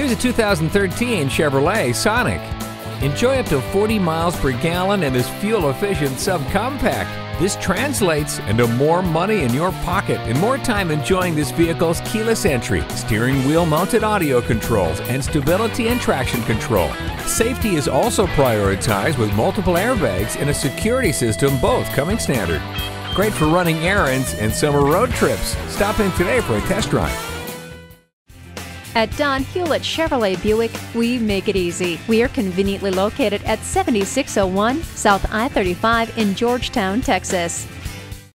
Here's a 2013 Chevrolet Sonic. Enjoy up to 40 miles per gallon in this fuel-efficient subcompact. This translates into more money in your pocket and more time enjoying this vehicle's keyless entry, steering wheel-mounted audio controls, and stability and traction control. Safety is also prioritized with multiple airbags and a security system, both coming standard. Great for running errands and summer road trips. Stop in today for a test drive. At Don Hewlett Chevrolet Buick, we make it easy. We are conveniently located at 7601 South I-35 in Georgetown, Texas.